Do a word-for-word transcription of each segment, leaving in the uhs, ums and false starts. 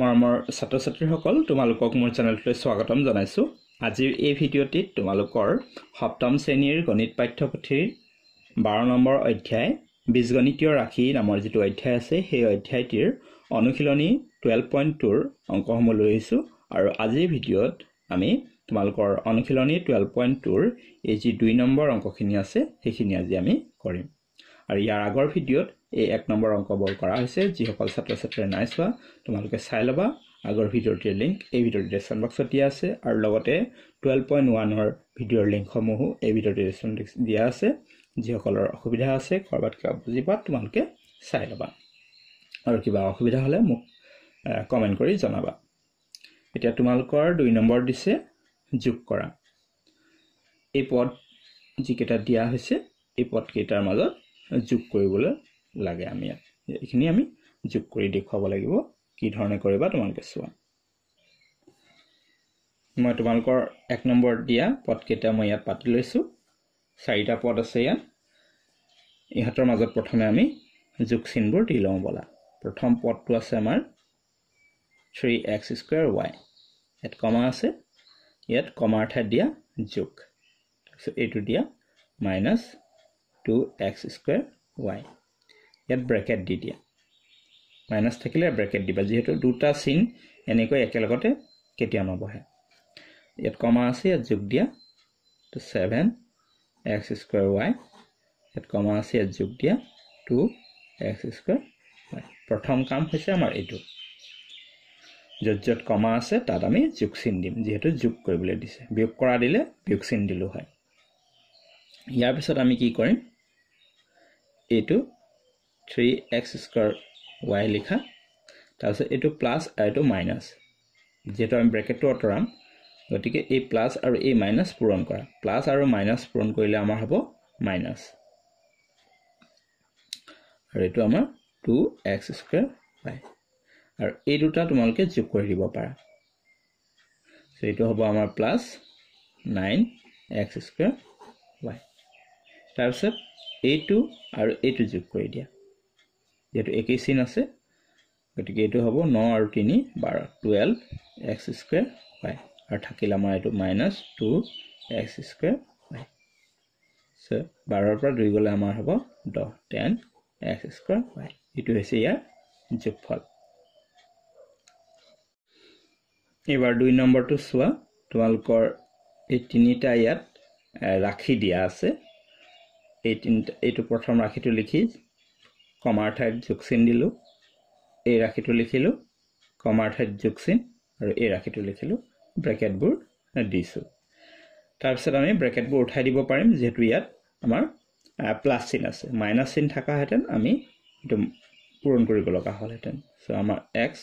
মৰমৰ ছাত্ৰ ছাত্ৰীসকল তোমালোকক মোৰ চেনেললৈ স্বাগতম জনাইছো আজিৰ এই ভিডিঅ'টিত তোমালোকৰ সপ্তম শ্ৰেণীৰ গণিত পাঠ্যপুথিৰ বাৰ নম্বৰ অধ্যায় বীজগণিতীয় ৰাশি নামৰ যিটো অধ্যায় আছে সেই অধ্যায়টিৰ অনুশীলনী বাৰ পইণ্ট দুই ৰ অংকসমূহ লৈ আহিছো আৰু আজিৰ ভিডিঅ'ত আমি তোমালোকৰ অনুশীলনী বাৰ পইণ্ট দুই ৰ এই যি দুই নম্বৰ অংকখিনি আছে সেইখিনি আজি আমি কৰিম আৰু ইয়াৰ আগৰ ভিডিঅ'ত এই এক নম্বৰ অংক বৰ কৰা হৈছে যিসকল ছাত্ৰ ছাত্ৰীয়ে নাইছোৱা তোমালোকে চাই লবা আগৰ ভিডিঅ'ৰ লিংক এই ভিডিঅ'ৰ ডেছক্ৰিপচন বক্সত দিয়া আছে আৰু লগতে বাৰ পইণ্ট এক ৰ ভিডিঅ'ৰ লিংকসমূহ এই ভিডিঅ'ৰ ডেছক্ৰিপচন বক্সত দিয়া আছে যিসকলৰ অসুবিধা আছে কৰবাত কিবা বুজি পা তোমালোকে চাই লবা আৰু কিবা অসুবিধা হলে মোক কমেন্ট কৰি জনাবা এতিয়া তোমালোকৰ দুই নম্বৰ দিছে যোগ কৰা এই পদ যিকেটা দিয়া হৈছে এই পদকেটাৰ মাজত যোগ কৰিবলৈ লাগে আমি এখিনি আমি যোগ কৰি দেখাব লাগিব কি ধৰণে কৰিবা তোমালোকে চোৱা মই তোমালোকৰ এক নম্বৰ দিয়া পদকেটা মই ইয়াত পাতি লৈছো চাৰিটা পদ আছে ইয়াত ইহাতৰ মাজত প্ৰথমে আমি যোগ চিনবোৰ দি লওঁ বলা প্ৰথম পদটো আছে আমাৰ থ্ৰী এক্স স্কুৱেৰ ৱাই এট কমা আছে ইয়াত কমাৰ ঠাইত দিয়া যোগ এইটো দিয়া minus two x square y ইয়াত ব্ৰেকেট দি দিয়া মাইনাছ থাকিলে ব্ৰেকেট দিবা যেহেতু দুটা চিন এনেকৈ একেলগতে কেতিয়া নবহে ইয়াত কমা আছে ইয়াত যোগ দিয়া তো ছেভেন এক্স স্কুৱেৰ ৱাই ইয়াত কমা আছে ইয়াত যোগ দিয়া টু এক্স স্কুৱেৰ ৱাই প্ৰথম কাম হৈছে আমাৰ এটো যত যত কমা আছে তাত আমি যোগ চিন দিম যেহেতু যোগ কৰিবলৈ দিছে বিয়োগ কৰা দিলে বিয়োগ চিন দিলো হয় ইয়াৰ পিছত আমি কি কৰিম এটো থ্ৰী এক্স স্কুৱেৰ ৱাই লিখা তাহলে এটো প্লাস আর এটো মাইনাস যেটা আমি ব্র্যাকেটটো অতরাম গটিকে এই প্লাস আর এই মাইনাস পূরণ করা প্লাস আর মাইনাস পূরণ করিলে আমাৰ হ'ব মাইনাস আৰু এটো আমাৰ টু এক্স স্কুৱেৰ ৱাই আৰু এই দুটা তোমালকে যোগ কৰি দিব পাৰা সো এটো হ'ব আমাৰ plus nine x square y তাৰছত এটো আৰু এটো যোগ কৰি দিয়া যেটো একই চিন আছে গটিকে এটো হ'ব নাইন আৰু তিনি বাৰ টুৱেল্ভ এক্স স্কুৱেৰ ৱাই আৰু থাকিলে আমাৰ এটো minus two x square y so বাৰ পৰা দুই গলে আমাৰ হ'ব টেন এক্স স্কুৱেৰ ৱাই ইটো হৈছে ইয়াৰ যোগফল এবাৰ দুই নম্বৰটো চোৱা তোমালকৰ এই তিনিটা ইয়াত ৰাখি দিয়া আছে এই তিনিটা এটো প্ৰথম ৰাখিটো লিখি কমাৰ ঠাইত যোগ চিন দিলো এই ৰাখিটো লিখিলো কমাৰ ঠাইত যোগ চিন আৰু এই ৰাখিটো লিখিলো ব্ৰ্যাকেটবোৰ দিছো তাৰ পিছত আমি ব্ৰ্যাকেটবোৰ উঠাই দিব পাৰিম যেহেতু ইয়াত আমাৰ প্লাস চিন আছে মাইনাস চিন থকা হেতেন আমি এটা পূৰণ কৰিব লগা হ'ল হেতেন সো আমাৰ x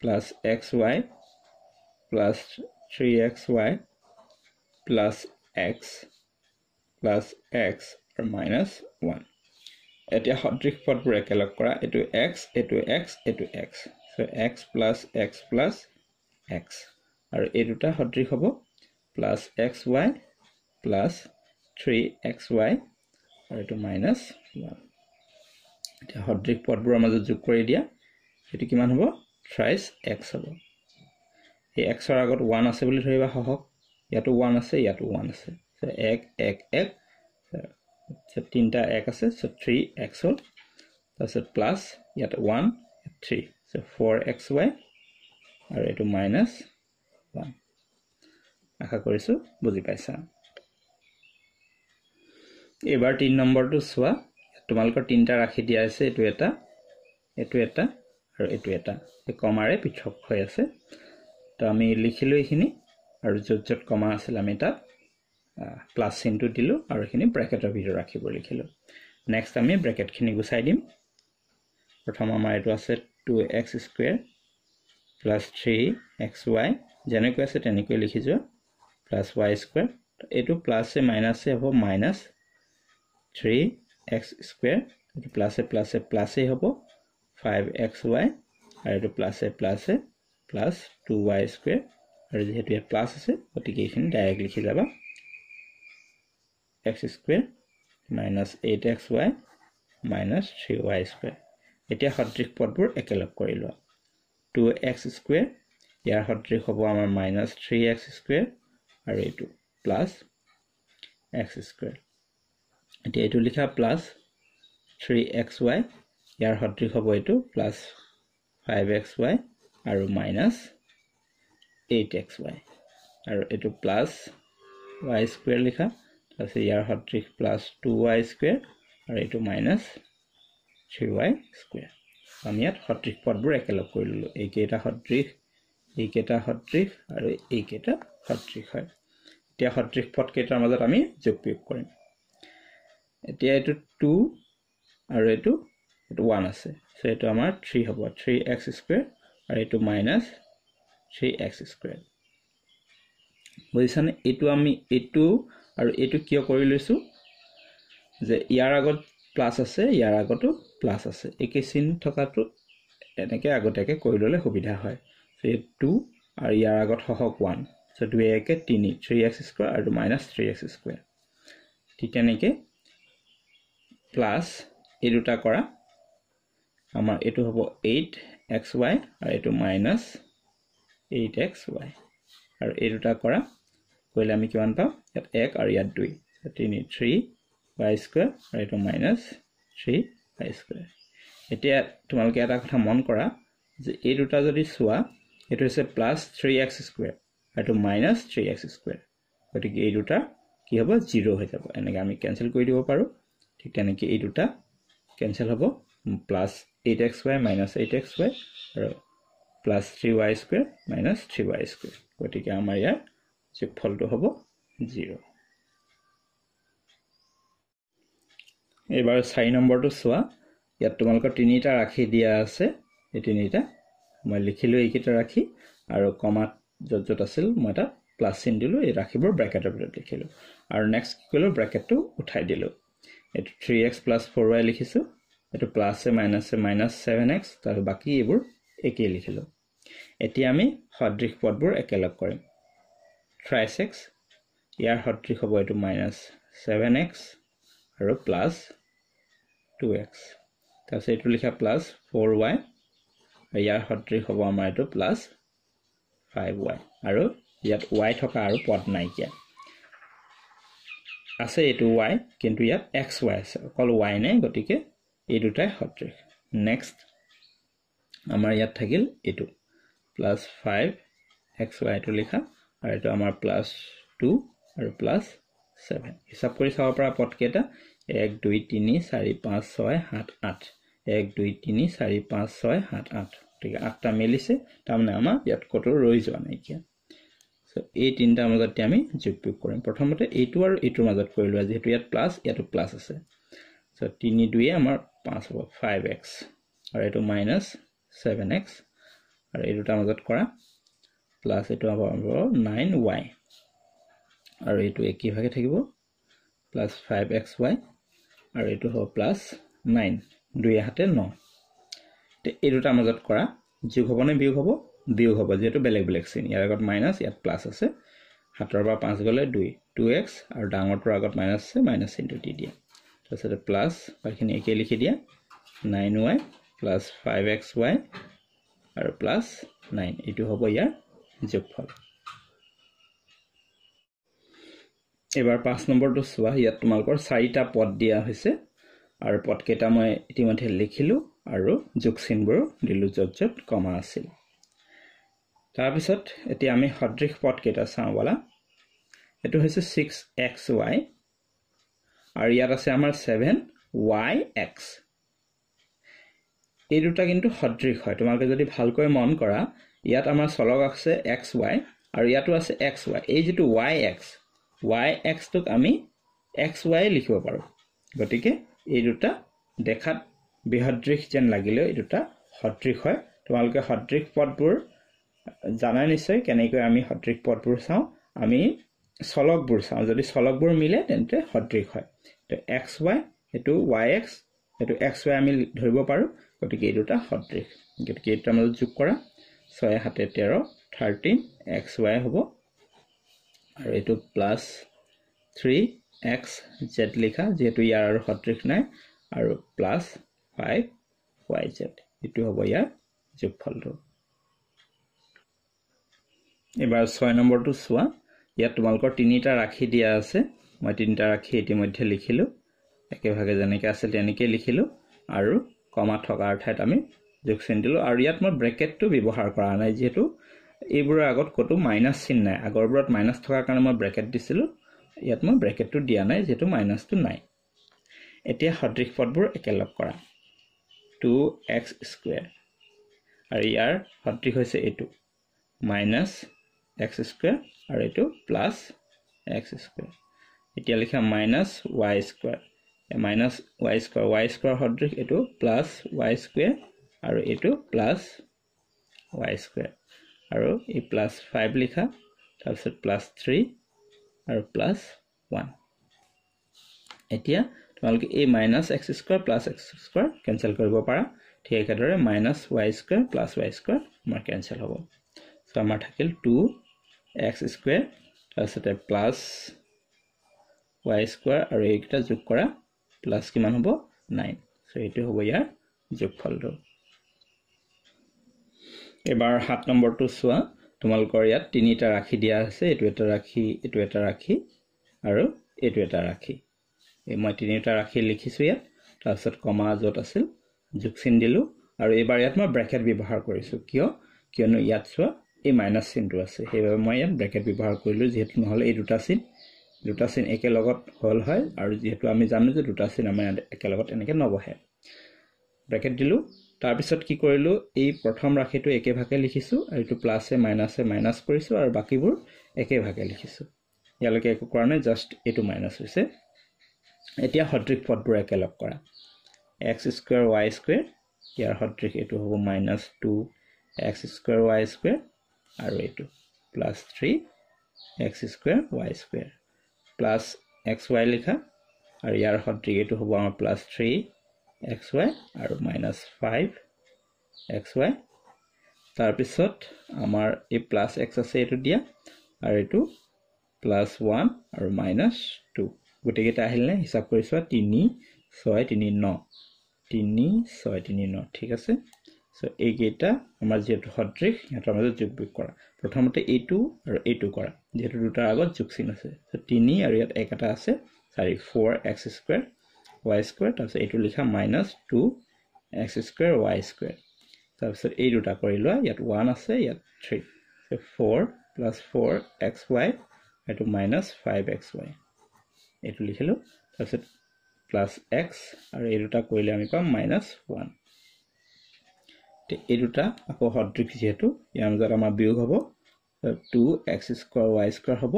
plus xy plus three x y plus x plus x আৰু মাইনাস ওৱান এতিয়া সদৃশ পদবোৰ একেলগ কৰা এটো x এটো x এটো x so x plus x plus x আৰু এই দুটা সদৃশ হ'ব plus xy plus three x y আৰু এটো minus ওৱান এতিয়া সদৃশ পদবোৰ আমি যোগ কৰি দিয়া এটো কিমান হ'ব থ্ৰাইছ এক্স হ'ব এই x ৰ আগত ওৱান আছে বুলি ধৰিবা হওক ইয়াতো ওৱান আছে ইয়াতো ওৱান আছে সো এক এক এক so তিনটা এক আছে so থ্ৰী এক্স হ'ল তাৰছত প্লাস ইয়াত one three so four x y আৰু এটো মাইনাস ওৱান আশা কৰিছো বুজি পাইছা এবাৰ তিন নম্বৰটো চোৱা তোমালকৰ তিনটা ৰাখি দিয়া আছে এটো এটা এটো এটা আৰু এটো এটা এই কমাৰে পৃথক হৈ আছে তো আমি লিখিলো এখিনি আৰু যত যত কমা আছিল আমি এটা প্লাস চিনটো দিলো আৰু এখিনি ব্ৰ্যাকেটৰ ভিতৰত ৰাখিব লিখিলো নেক্সট আমি ব্ৰ্যাকেটখিনি গুছাই দিম প্ৰথম আমাৰ এটো আছে two x square plus three x y যেনেকৈ আছে তেনেকৈ লিখি যোৱা প্লাস ৱাই স্কুৱেৰ এটো প্লাস সে মাইনাস সে হ'ব মাইনাস থ্ৰী এক্স স্কুৱেৰ এটো plus c plus c plus c হ'ব ফাইভ এক্স ৱাই আৰু এটো plus c plus c plus two Y square আৰু যেহেতু ইয়াত প্লাস আছে গতিকে এইখিনি ডাইৰেক্ট লিখি যাবা x square minus eight x y minus three y square. Etia সদৃশ পদবোৰ একেলগ কৰি লোৱা two x square. Here hotrik hobo amar minus three x square. Are two plus x square. And here to likha plus three x y. Here hotrik hobo two plus five x y. Are minus eight x y. Are two plus y square likha. So here hotrik plus two y square. Are two minus three y square. আমি ইয়াত সত্ৰিক পদবোৰ একেলগ কৰি ললো এইকেটা সত্ৰিক এইকেটা সত্ৰিক আৰু এইকেটা সত্ৰিক হয় এতিয়া সত্ৰিক পদকেইটাৰ মাজত আমি যোগ বিয়োগ কৰিম এতিয়া এটো two আৰু এটো one আছে সো এটো আমাৰ three হ'ব three x স্কয়াৰ আৰু এটো minus three x স্কয়াৰ বুজিছান এটো আমি এটো আৰু এটো কিয় কৰি লৈছো যে ইয়াৰ আগত প্লাস আছে ইয়াৰ আগতো প্লাস আছে একে চিন থকাটো এনেকে আগটাকে কইললে সুবিধা হয় সে two আর ইয়াৰ আগত হক one সো two একে three three x স্কয়াৰ আৰু minus three x স্কয়াৰ ঠিক এনেকে প্লাস এই দুটা কৰা আমাৰ এটো হ'ব eight x y আৰু এটো minus eight x y আৰু এই দুটা কৰা কইলে আমি কিমান পাম ইয়াত one আৰু ইয়াত two so three three y square আৰু এটো minus three y square এতিয়া তোমালকে এটা কথা মন কৰা যে এই দুটা যদি সোয়া এটো হৈছে প্লাস three x square আৰু minus three x square গতিকে এই দুটা কি হ'ব zero হৈ যাব এনেকে আমি ক্যান্সেল কৰি দিব পাৰো ঠিক তেনেকৈ এই দুটা ক্যান্সেল হ'ব plus eight x y minus eight x y আৰু plus three y square minus three y square গতিকে আমাৰ ইয়াৰ যোগফলটো হ'ব zero এবাৰ সাই নম্বৰটো সোয়া ইয়াত তোমালকৰ তিনিটা ৰাখি দিয়া আছে এই তিনিটা মই লিখিলো এইকেটা ৰাখি আৰু কমা যতত আছিল মই এটা প্লাস চিন দিলো এই ৰাখিবৰ ব্ৰ্যাকেটৰ ভিতৰত লিখিলো আৰু নেক্সট কি কৰিলো ব্র্যাকেটটো উঠাই দিলো এটো three x plus four y লিখিছো এটো plus a minus a minus seven x তাৰ বাকি এইবোৰ একেই লিখিলো এতিয়া আমি সদৃশ পদবোৰ একেলগ কৰিম three x ইয়াৰ সদৃশ হ'ব এটো minus seven x আৰু plus two x তার সে এটু লিখা প্লাস four y আর ইয়ার সদৃশ হ'ব আমাৰ এটু প্লাস five y আৰু ইয়াত y থকা আৰু পদ নাই কিয়া আছে এটু y কিন্তু ইয়াত xy আছে কল y নাই গটিকে এই দুটাই সদৃশ নেক্সট আমাৰ ইয়াত থাকিল এটু প্লাস five x y এটু লিখা আৰু এটু আমাৰ প্লাস two আৰু প্লাস seven হিসাব কৰি চাব পৰা পদকেটা one two three four five six seven eight one two three four five six seven eight ঠিক আটটা মিলিছে তাৰমানে আমাৰ ইয়াত কটো ৰৈ যোৱা নাই কিয়া সো এই তিনটা মাজতে আমি যোগ বিয়োগ কৰিম প্ৰথমতে এইটো আৰু এইটোৰ মাজত কৰিলো আজি হেতু ইয়াত প্লাস ইয়াতো প্লাস আছে সো three two এ আমাৰ five হ'ব five x আৰু এইটো minus seven x আৰু এই দুটা মাজত কৰা প্লাস এইটো হ'ব nine y আৰু এইটো একি ভাগে থাকিব প্লাস five x y আৰু এইটো হ'ব প্লাস nine দুই হাতে nine তে এই দুটা মাজত কৰা যোগ হ'ব নে বিয়োগ হ'ব বিয়োগ হ'ব যেটো বেলেগ বেলেগ চিন ইয়াৰ আগত মাইনাস ইয়াত প্লাস আছে সাতৰ বা পাঁচ গলে two two x আৰু ডাঙৰটোৰ আগত মাইনাস আছে মাইনাস চিনটো দি দিয়া তাৰপিছত প্লাস বাকিখিনি একে লিখি দিয়া nine y plus five x y আৰু প্লাস nine এইটো হ'ব ইয়াৰ যোগফল এবাৰ পাঁচ নম্বৰটো সোয়া ইয়াত তোমালকৰ চাৰিটা পদ দিয়া হৈছে আৰু পদকেটা মই ইতিমধ্যে লিখিলো আৰু যোগ চিনবোৰ দিলো যতযত কমা আছিল তাৰ পিছত এতিয়া আমি সদৃশ পদকেটা চাওঁলা এটো হৈছে six x y আৰু ইয়াত আছে আমাৰ seven y x এই দুটা কিন্তু সদৃশ হয় তোমালকে যদি ভালকৈ মন কৰা ইয়াত আমাৰ চলক আছে xy আৰু ইয়াতো আছে xy এই যেটো yx yx টোক আমি xy লিখিব পাৰো গটিকে এই দুটা দেখাত বিহদ্ৰিক যেন লাগিলে এই দুটা সদৃশ হয় তোমালকে সদৃশ পদবোৰ জানা নিশ্চয় কেনেকৈ আমি সদৃশ পদবোৰ চাও আমি চলকবোৰ চাও যদি চলকবোৰ মিলে তেন্তে সদৃশ হয় তো xy এটো yx এটো xy আমি ধৰিব পাৰো গটিকে এই দুটা সদৃশ গটিকে এটা আমি যোগ কৰা six seven thirteen thirteen xy হ'ব আৰু এটো প্লাস three x z লিখা যেটো ইয়াৰ আৰু সদৃশ নাই আৰু প্লাস five y z এটো হ'ব ইয়াৰ যোগফলটো এবাৰ ছয় নম্বৰটো সোয়া ইয়াত তোমালকৰ তিনিটা ৰাখি দিয়া আছে মই তিনিটা ৰাখি ইতিমধ্যে লিখিলো একে ভাগে জনেকে আছে তেনেকে লিখিলো আৰু কমা থকা অৰ্থাৎ আমি যোগ চিন দিলো আৰু ইয়াত মই ব্ৰেকেটটো ব্যৱহাৰ কৰা নাই যেহেতু এইবোৰৰ আগত কটো মাইনাস চিহ্ন নাই আগৰবোৰত মাইনাস থকা কাৰণে মই ব্ৰেকেট দিছিলো ইয়াত মই ব্ৰেকেটটো দিয়া নাই যেহেতু মাইনাসটো নাই এতিয়া সদৃশ পদবোৰ একেলগ কৰা two x squared আৰু ইয়াৰ সদৃশ হৈছে এইটো minus x square और ये तो plus x square इतना लिखा minus y square minus y square y square हट रही ये तो plus y square और ये तो plus y square और ये plus five लिखा तब से plus three और plus one इतना तो मालूम कि ये minus x square plus x square cancel कर बो पारा ठीक है कर रहे minus y square plus y square मार cancel होगा So, I'm going to two x squared plus y square और एक टा जुक करा plus की मान होगा nine so ये तो होगा यार जुक फल दो ये बार हाथ नंबर तो सुआ तुम्हारे को यार तीन टा राखी दिया है से एक टा राखी एक टा राखी और एक टा राखी ये मैं तीन टा राखी लिखी सुया तो असर कमा जो तसिल जुक सिंडिलो और ये बार यार मैं ब्रैकेट भी बाहर करी सु क्यों क्यों न याद सुआ A minus sin to us. Here my bracket we have to lose it. No, a dutasin dutasin a logot whole high or the two amizan the dutasin a man a calogot and a can overhead. Bracket dilu tarpisot kikorilu a protom racket to a kevakelikisu, a to plus a minus a minus corisu or bakibur a kevakelikisu. Yellow cake corner just a to minus we say. A tia hot trick for bracket of cora x square y square. Here hot trick a to minus two x square y square. R two plus three x square y square plus xy लिखा और यार हट दिए तो होगा हम plus three xy और minus five xy तार पिसोट हमार ये plus x से ये तो दिया और ये plus one और minus two गुटे के ताहिल ने हिसाब करें इसवा तीनी सौ तीनी नौ तीनी सौ तीनी नौ ठीक है से So, a geta, amazet hot trick, and amazet jukbicora. Protomate a two or a two cora. The rutago juksinase. So, tini area ekatase, sorry, four x squared y squared, that's a to licha minus two x squared y squared. So, a rutacorilla, yet one assay, yet three. So, four plus four x y, at minus five x y. A to lichelo, that's it plus x, or a rutacorilla minus one. এই দুটা আকৌ সদৃশ যেহেতু ইয়াৰ মাজত আমাৰ বিয়োগ হ'ব two x squared y square হ'ব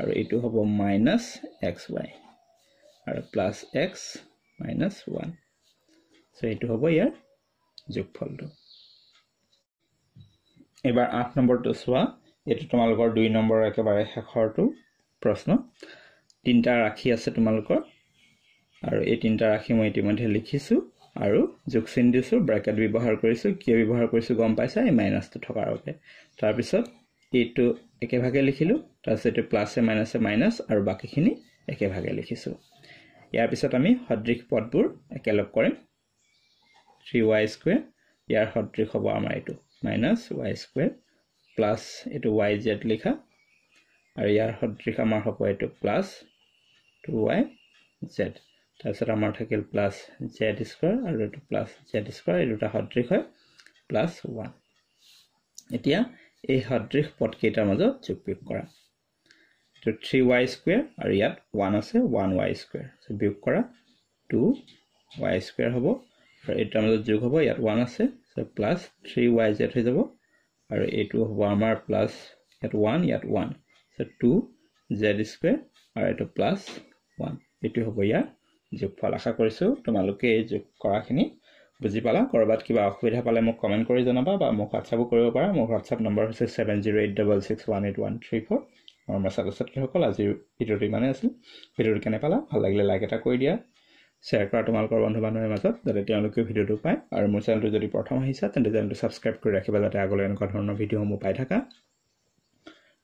আৰু এইটো হ'ব minus xy আৰু plus x minus one so এইটো হ'ব ইয়াৰ যোগফলটো এবাৰ eight নম্বৰটো সোৱা এইটো তোমালোকৰ two নম্বৰ একেবাৰে শেষৰটো প্ৰশ্ন তিনটা ৰাখি আছে তোমালোকৰ আৰু এই তিনটা ৰাখি মই ইতিমধ্যে লিখিছো আৰু যোগ চিন দিছো ব্ৰেকেট ব্যৱহাৰ কৰিছো কি ব্যৱহাৰ কৰিছো গম পাইছা এই মাইনাসটো থকাৰ বাবে তাৰ পিছত এইটো একে ভাগে লিখিলো তাৰ পিছত এইটো plus a minus a minus আৰু বাকিখিনি একে ভাগে লিখিছো ইয়াৰ পিছত আমি সদৃশ পদবোৰ একেলগ কৰিম three y squared ইয়াৰ সদৃশ হ'ব আমাৰ এইটো minus y squared প্লাস এইটো yz লিখা আৰু ইয়াৰ সদৃশ আমাৰ হ'ব এইটো প্লাস two y z তাছাড়া আমাৰ থাকিল প্লাস z squared আৰু এটো প্লাস z squared এই দুটা সদৃশ হয় প্লাস one এতিয়া এই সদৃশ পদকেইটাৰ মাজত যোগ কৰা তো three y squared আৰু ইয়াত one আছে one y squared সো বিয়োগ কৰা two y squared হ'ব আৰু এটাৰ মাজত যোগ হ'ব ইয়াত one আছে so plus three y z হৈ যাব আৰু এইটো হ'ব আমাৰ প্লাস ইয়াত one ইয়াত one so two z squared আৰু এটো প্লাস one এইটো হ'ব ইয়াৰ যোগফল আশা কৰিছো তোমালোকে এই যোগ কৰাখিনি বুজি পালা কৰবাত কিবা অসুবিধা পালে মোক কমেন্ট কৰি জনাবা বা মোক WhatsApp কৰিব পাৰা মোৰ WhatsApp নম্বৰ হৈছে seven zero eight six six one eight one three four আৰু মোৰ ছাত্ৰছাত্ৰীসকল আজি ভিডিওটো ইমানেই আছিল ভিডিওটো কেনে পালা ভাল লাগিলে লাইক এটা কৰি দিয়া শ্বেয়াৰ কৰা তোমালোকৰ বন্ধু-বান্ধৱীৰ মাজত যাতে তেওঁলোকে ভিডিওটো পায় আৰু মোৰ চেনেলটো যদি প্ৰথম আহিছা তেন্তে চেনেলটো সাবস্ক্ৰাইব কৰি ৰাখিবা যাতে আগলৈ এনেকুৱা ধৰণৰ ভিডিওসমূহ পাই থাকা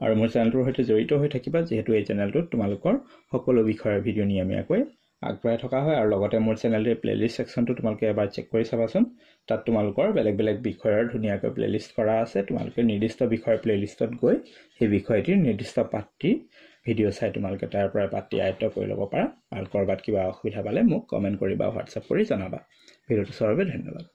আৰু মোৰ চেনেলটোৰ সৈতে জড়িত হৈ থাকিবা যেহেতু এই চেনেলটোত তোমালোকৰ সকলো বিষয়ৰ ভিডিও নিয়মীয়াকৈ আগবঢ়াই থকা হয় আৰু লগতে মোৰ চেনেলটোৰ প্লেলিষ্ট সেকশনটো তোমালকে এবাৰ চেক কৰি চাবাচোন তাত তোমালকৰ বেলেগ বেলেগ বিষয়ৰ ধুনিয়াকৈ প্লেলিষ্ট কৰা আছে তোমালকে নিৰ্দিষ্ট বিষয়ৰ প্লেলিষ্টত গৈ সেই বিষয়টিৰ নিৰ্দিষ্ট পাঠটি ভিডিও চাই তোমালকে তাৰ পৰা পাঠটি আয়ত্ব কৰি ল'ব পাৰা আৰু কৰবাত কিবা অসুবিধা পালে মোক কমেন্ট কৰি বা WhatsApp কৰি জনাবা ভিডিওটো চাবলৈ ধন্যবাদ